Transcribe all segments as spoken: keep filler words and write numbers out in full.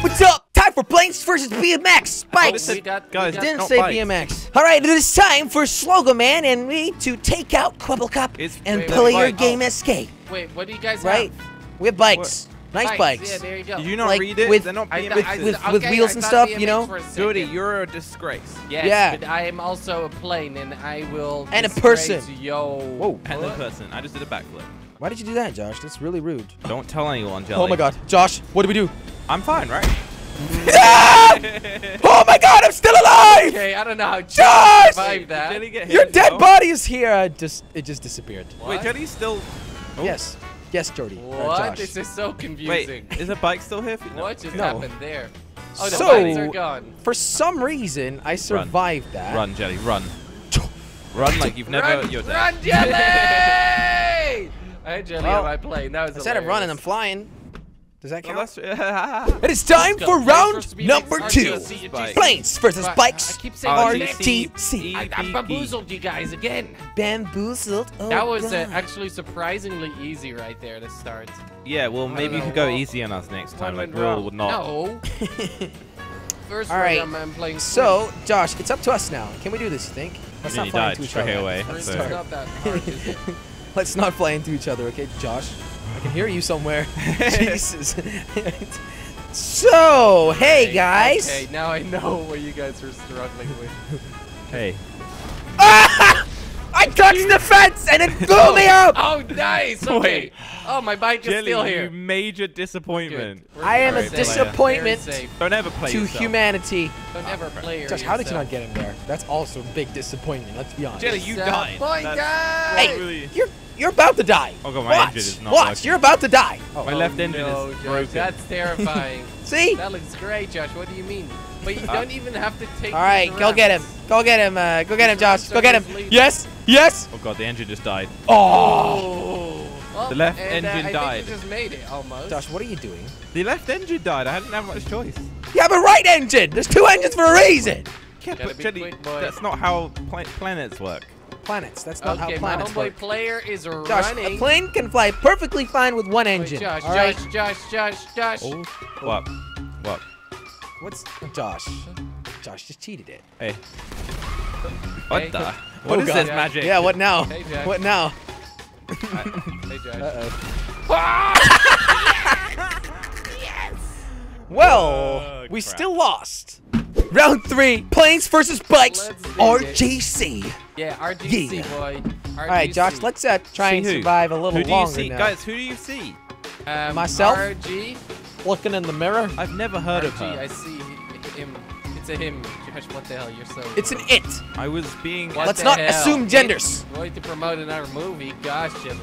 What's up? Time for Blanks versus B M X Spikes. Oh, we got, guys, we didn't say bikes. B M X. All right, it is time for Slogoman and me to take out Kwebbelkop and wait, play wait, your game oh. S K. Wait, what do you guys have? Right, we have bikes. What? Nice bikes. bikes. Yeah, there you go. Did you not like read it? With, They're not BMX's. With, with, with, okay, with wheels and stuff, B M X, you know? Goody, you're a disgrace. Yes, yeah. But I am also a plane, and I will And a person. Yo. Whoa. And what? a person. I just did a backflip. Why did you do that, Josh? That's really rude. Don't tell anyone, Jelly. Oh, my God. Josh, what do we do? I'm fine, right? Oh, my God. I'm still alive. Okay, I don't know how Josh survived that. Jelly get hit Your dead though? body is here. I just, it just disappeared. What? Wait, Jelly's still... Oh. Yes. Yes, Jordy. What? Uh, Josh. This is so confusing. Wait, is the bike still here? No. What just no. happened there? Oh, the so, bikes are gone. For some reason, I survived run. that. Run, Jelly, run. Run like you've never... Run, you're dead. Run, Jelly! Hey, Jelly, well, on my plane. That was I said I'm running, I'm flying. Does that count? Oh, it is time for round for number two. Planes versus bikes. R T C. I got bamboozled you guys again. Bamboozled? Oh, that was uh, actually surprisingly easy right there to start. Yeah, well, maybe you could go easy on us next time. Like, we'll not. No. First round, I'm playing. So, Josh, it's up to us now. Can we do this, you think? Let's not fly into each other. It's not that hard, is it? Let's not fly into each other, okay, Josh? I can hear you somewhere. Jesus. So, hey, guys. Okay, now I know what you guys were struggling with. Hey. Ah! I touched the fence and it blew oh, me up! Oh, nice! Okay. Wait. Oh, my bike is Jelly, still here. You major disappointment. I am a disappointment Don't ever play to yourself. humanity. Don't ever oh, play Josh, how yourself. did you not get him there? That's also a big disappointment, let's be honest. Jelly, you died. Hey, really... you're, you're about to die. Oh, God, my Watch. engine is not Watch, working. You're about to die. Oh, my oh, left engine no, is broken. Josh, that's terrifying. See? That looks great, Josh. What do you mean? But you don't even have to take. All right, go get him. Go get him. Uh, go get him, Josh. Go get him. Yes. Yes. Oh God, the engine just died. Oh. Well, the left and, engine uh, I died. Think you just made it almost. Josh, what are you doing? The left engine died. I didn't have much choice. You have a right engine. There's two engines for a reason. Yeah, but Jelly, quick, that's not how pla planets work. Planets. That's not okay, how planets work. Okay, my homeboy player is Josh, running. A plane can fly perfectly fine with one engine. Wait, Josh, All Josh, right. Josh, Josh, Josh, Josh. Oh. What? What? What's Josh? Josh just cheated it. Hey. What hey. the? What oh, is God. this magic? Yeah, what now? Hey, Josh. What now? Right. Hey, Josh. Uh-oh. Ah! Yes! Well, oh, we still lost. Round three, planes versus bikes, R G C. It. Yeah, R G C, yeah. boy. R G C. All right, Josh, let's uh, try see and who? survive a little who do you longer see? now. Guys, who do you see? Um, Myself? R G. Looking in the mirror? I've never heard R G, of her. I see him. It's a him. Josh, what the hell? You're so... It's an it. I was being... What Let's not hell? assume genders. We're going to promote another movie. Gosh, Jelly.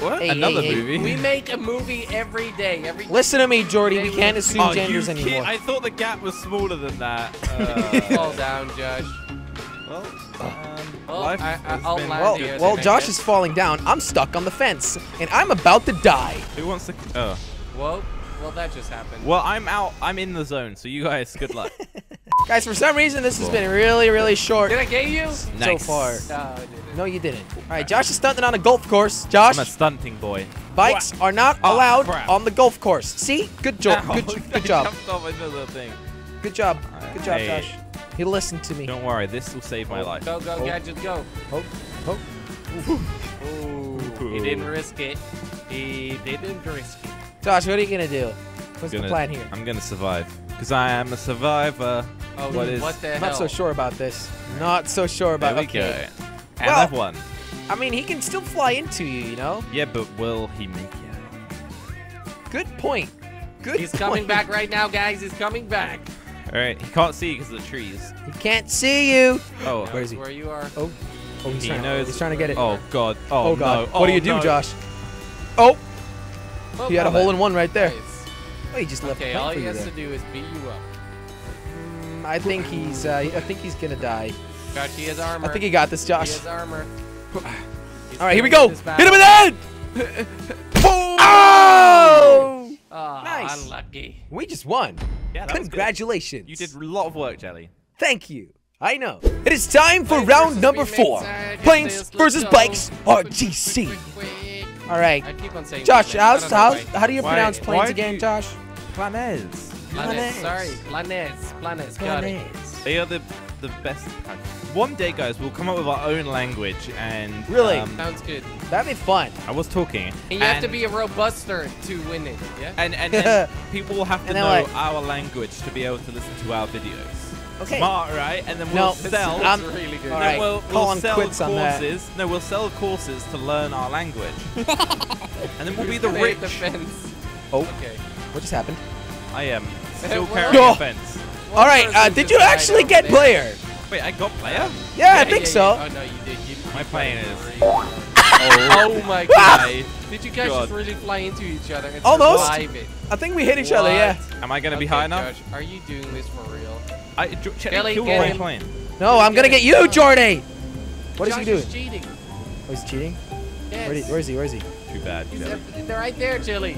What? Hey, another hey, movie? Hey. We make a movie every day. Every Listen to me, Jordy. We can't assume oh, genders anymore. I thought the gap was smaller than that. Uh, fall down, Josh. Well, um, well, life I, I, I'll well, here, well Josh is falling down. I'm stuck on the fence, and I'm about to die. Who wants to... Oh. Well... Well, that just happened. Well, I'm out. I'm in the zone, so you guys, good luck. Guys, for some reason, this has been really, really short. Did I get you? So nice. far. No, I didn't. No, you didn't. All right, Josh is stunting on a golf course. Josh. I'm a stunting boy. Bikes what? are not oh, allowed crap. on the golf course. See? Good job. Good, good job. Good job. Right. Good job, hey. Josh. He listened to me. Don't worry. This will save my oh, life. Go, go, oh. gadget, go. Oh, oh. Ooh. Ooh. He didn't risk it. He didn't risk it. Josh, what are you gonna do? What's gonna, the plan here? I'm gonna survive, cause I am a survivor. Oh, what is? What the hell? Not so sure about this. Not so sure about. There we okay. go. And well, I've won. I mean, he can still fly into you, you know. Yeah, but will he make it? Good point. Good. He's point. coming back right now, guys. He's coming back. All right, he can't see you because of the trees. He can't see you. Oh, where is he? Where you are? Oh, oh, he's he trying, knows. He's trying to get it. Oh God. Oh, oh God. No. What oh, do you do, no. Josh? Oh. Oh, he had a hole in one right there. Nice. Oh, he just left. Okay, all he has there. to do is beat you up. Mm, I think he's. Uh, I think he's gonna die. Josh, he has armor. I think he got this, Josh. He has armor. He's all right, here we go. Hit him with that! Boom! Oh! oh! Nice. Unlucky. We just won. Yeah, that Congratulations. Was good. You did a lot of work, Jelly. Thank you. I know. It is time for Planes round number four. Planes versus bikes, R G C. All right, Josh. How's, how's, how do you why, pronounce planes again, you, Josh? Planes. Planets, planets. Sorry, planets, planets, planets. They are the the best. One day, guys, we'll come up with our own language and really um, sounds good. That'd be fun. I was talking. And you and have to be a robuster to win it. Yeah. And and then people will have to know like, our language to be able to listen to our videos. Okay. Smart, right? And then we'll no, sell. That's um, really good. All right. We'll, we'll sell courses. No, we'll sell courses to learn our language. And then we'll be the rich. The fence. Oh. Okay. What just happened? I am still carrying oh. the fence. One All right. Uh, did you actually get player? Wait, I got player? Yeah, yeah I think yeah, so. Yeah. Oh no, you did. You did. My plane is. Oh. Oh my god. Did you guys god. just really fly into each other? And almost. It? I think we hit each what? other. Yeah. Am I gonna okay, be high enough? Josh, are you doing this for real? I, Jelly, kill my plane. No, I'm gonna get you, Jordy. What Josh is he doing? Is cheating. Oh, he's cheating. Yes. Where, he, where is he? Where is he? Too bad. Jelly. They're right there, Jelly.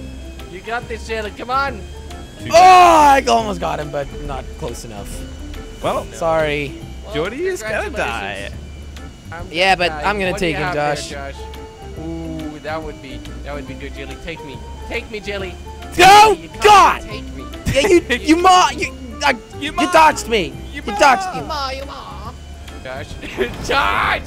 You got this, Jelly. Come on. Too oh, bad. I almost got him, but not close enough. Well, no. sorry. Well, Jordy is gonna die. I'm yeah, gonna but die. I'm gonna what take him, Josh. There, Josh. Ooh, that would be that would be good, Jelly. Take me, take me, Jelly. Go, oh, God. Take me. Yeah, you, you, you ma, you. I, you, you dodged me. You, you dodged me. You ma, you ma. Josh. Josh!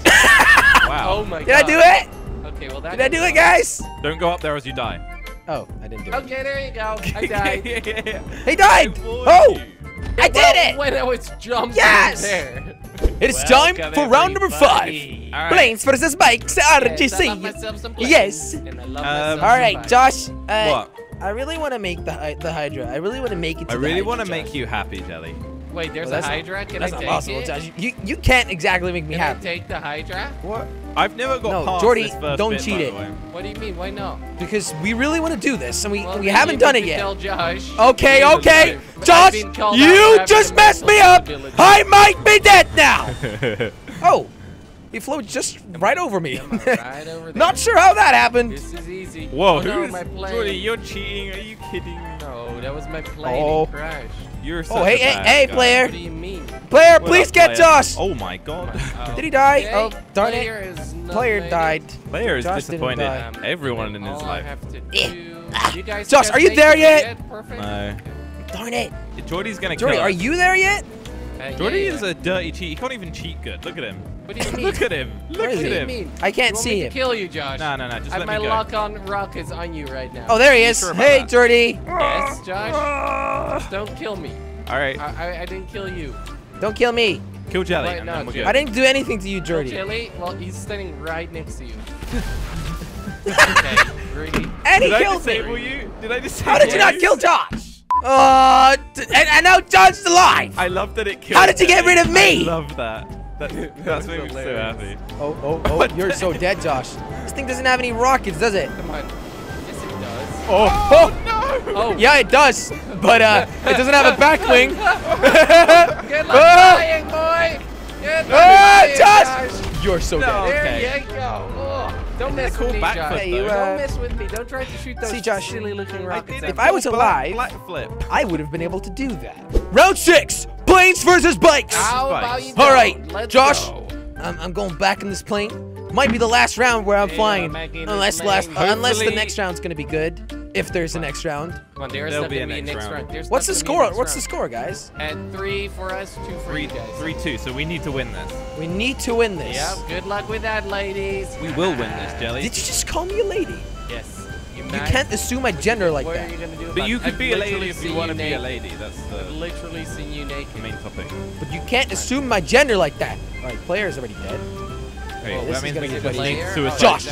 Wow. Oh my god. Did I do it? Okay, well that. Did I do it, guys? Don't go up there as you die. Oh, I didn't do it. Okay, there you go. I died. He died. Oh, you. I did well, it. When I was jumping yes! there. It is well, time for round number five. Right. Planes versus bikes. R G C. Yes. I love myself some planes. Yes. And I love um, all right, Josh. Uh, what? I really want to make the the Hydra. I really want to make it to I really want to make you happy, Jelly. Wait, there's well, a Hydra? Can that's I not take possible, it? You, you can't exactly make me Can happy. Can I take the Hydra? What? I've never got no, past Jordy, this first don't bit, cheat it. What do you mean? Why not? Because we really want to do this, and we, well, we haven't done it yet. Tell Josh. Okay, okay. Josh, you just messed me up. I might be dead now. Oh, he flew just right over me. Right over not sure how that happened. This is easy. Whoa, oh, no, my plane. Jordy, you're cheating. Are you kidding me? No, that was my plane. Oh. It crashed. You're oh, hey, hey, hey, player. What do you mean? Player, what please get player? Josh. Oh, my God. Oh. Did he die? Hey, oh, darn player it. Is player made. Died. Player is Josh disappointed. Um, Everyone in his life. You guys Josh, are you there yet? yet? Perfect. No. Darn it. Jordy's going to kill Jordy, are you there yet? Uh, Jordy yeah, yeah. is a dirty cheat. He can't even cheat good. Look at him. What do you mean? Look at him. Look at him. Mean? I can't you see me him. To kill you, Josh. No, no, no. Just I, let my me go. My lock on rock is on you right now. Oh, there he is. Sure hey, that. Jordy. Yes, Josh. Just don't kill me. All right. I, I, I didn't kill you. Don't kill me. Kill Jelly. Right, no, we'll I didn't do anything to you, Jordy. Kill Jelly. Well, he's standing right next to you. Okay. Really? And he Did killed I disable me. You? Did I disable you? How did you not kill Josh? Uh, and, and now John's alive. I love that it killed How did you get rid of me? I love that. That that's made me so happy. Oh, oh, oh, you're so dead, Josh. This thing doesn't have any rockets, does it? Come on. Yes, it does. Oh, oh, oh no. Oh. Yeah, it does. But, uh, it doesn't have a back wing. Good luck dying, boy. Good luck dying, Josh. Josh. You're so no, dead. There okay. you go. Oh. Don't mess cool with me, Josh. Foot, you, uh, don't mess with me. Don't try to shoot those see, Josh, silly looking rockets. I if I was alive, flip. I would have been able to do that. Round six, planes versus bikes. How about you all right, Let's Josh, go. I'm, I'm going back in this plane. Might be the last round where I'm yeah, flying. Unless last, uh, unless the next round's going to be good. If there's a next round. Well, there's There'll be a next, next round. round. What's the score? What's round. the score, guys? And three for us, two for three, you guys. Three, two. So we need to win this. We need to win this. Yep. Good luck with that, ladies. We will win this, Jelly. Did you just call me a lady? Yes. You, you can't assume my gender like what that. Are you gonna do but you could I've be a lady if you want to be a lady. That's the I've literally seen you naked. Main topic. But you can't assume my gender like that. All right, player is already dead. Hey, well, that means we need to Josh.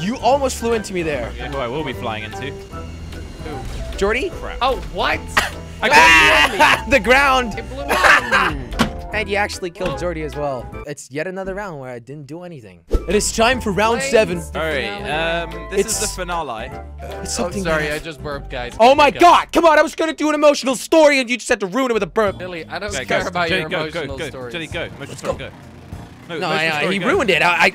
You almost flew into me there. Who I will be flying into. Who? Jordy? Crap. Oh, what? I got the ground. It blew up. And you actually killed Jordy as well. It's yet another round where I didn't do anything. It is time for round Planes. seven. All right, um, this it's, is the finale. It's something oh, sorry, I just burped, guys. Oh my God! Come on, I was gonna do an emotional story, and you just had to ruin it with a burp. Billy, I don't okay, care go, about Jelly, your go, emotional go, stories. Jelly, go. Emotional story, go. No, no I, story, he go. ruined it. I. I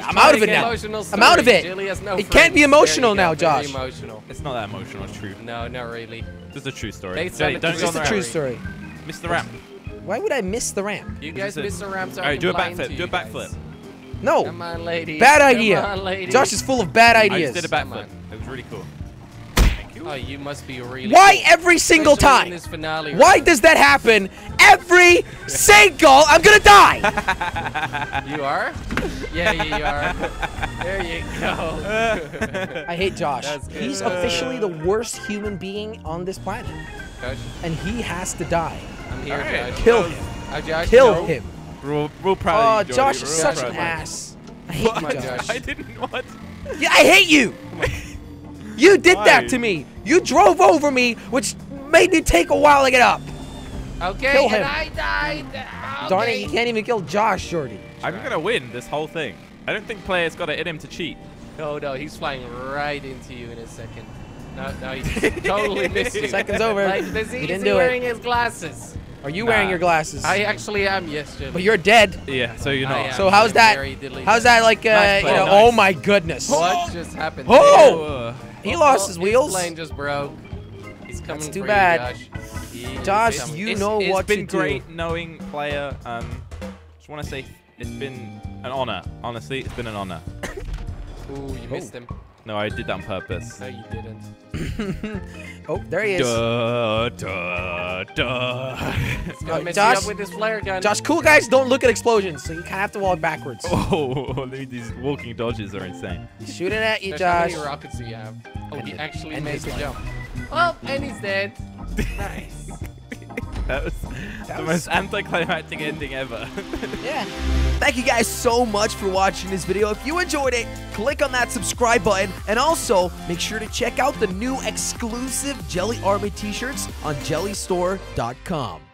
I'm out of it now. I'm out of it. No it can't be emotional now, Josh. Emotional. It's not that emotional. It's true. No, not really. This is a true story. It's a true story. Miss the ramp. Why would I miss the ramp? You guys miss the ramp. All right, do a backflip. Do a backflip. No. Come on, ladies. Bad idea. Come on, ladies. Josh is full of bad ideas. I just did a backflip. It was really cool. Thank Oh, you must be really Why cool. every single Especially time? This finale, right? Why does that happen every single? I'm gonna die. You are? Yeah, you are. There you go. I hate Josh. He's officially the worst human being on this planet. Josh. And he has to die. I'm here, right. Josh. Kill him. Oh, Josh, Kill no. him. Real, real proud of you, Jordy. Oh, Josh is such an ass. I hate what? you, Josh. I didn't want. Yeah, I hate you. You did Why? that to me. You drove over me, which made me take a while to get up. Okay, kill him. And I died. Okay. Darn it, you can't even kill Josh, Jordy. I'm going to win this whole thing. I don't think players got it in him to cheat. No, no, he's flying right into you in a second. No, no, he totally missed you. Second's over. Like, is he, he didn't is he do wearing it. his glasses? Are you nah. wearing your glasses? I actually am, yes, Jelly. But you're dead. Yeah, so you're not. So how's that? How's that like, uh, nice you know, nice. oh my goodness. What just happened? Oh! oh. He well, lost well, his wheels. His plane just broke. He's coming That's too for bad. You, Josh, Josh you it's, know it's what to do. It's been great knowing player. Um, just want to say it's been an honor. Honestly, it's been an honor. Ooh, you missed oh. him. No, I did that on purpose. No, you didn't. Oh, there he is. Duh, duh, duh. It's Josh, up with this flare gun. Josh, cool guys don't look at explosions, so you kind of have to walk backwards. Oh, these walking dodges are insane. He's shooting at you, Josh. How many rockets do you have? Oh, he actually made the jump. Oh, and he's dead. Nice. That was that the was most anticlimactic ending ever. Yeah. Thank you guys so much for watching this video. If you enjoyed it, click on that subscribe button. And also, make sure to check out the new exclusive Jelly Army t-shirts on Jelly Store dot com.